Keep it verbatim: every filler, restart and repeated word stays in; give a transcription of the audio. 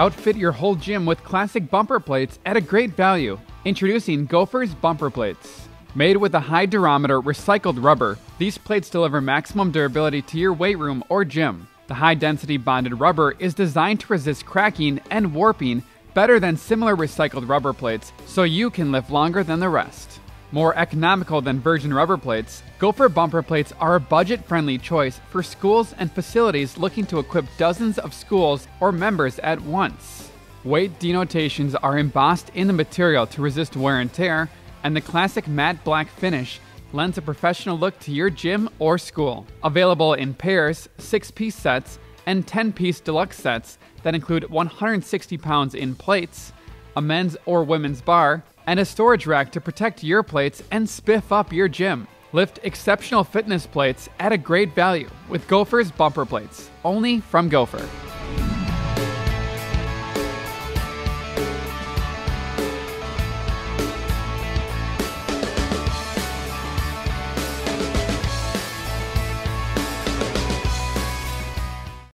Outfit your whole gym with classic bumper plates at a great value. Introducing Gopher's Bumper Plates. Made with a high durometer recycled rubber, these plates deliver maximum durability to your weight room or gym. The high-density bonded rubber is designed to resist cracking and warping better than similar recycled rubber plates, so you can lift longer than the rest. More economical than virgin rubber plates, Gopher bumper plates are a budget-friendly choice for schools and facilities looking to equip dozens of schools or members at once. Weight denotations are embossed in the material to resist wear and tear, and the classic matte black finish lends a professional look to your gym or school. Available in pairs, six-piece sets, and ten-piece deluxe sets that include one hundred sixty pounds in plates, a men's or women's bar, and a storage rack to protect your plates and spiff up your gym. Lift exceptional fitness plates at a great value with Gopher's bumper plates, only from Gopher.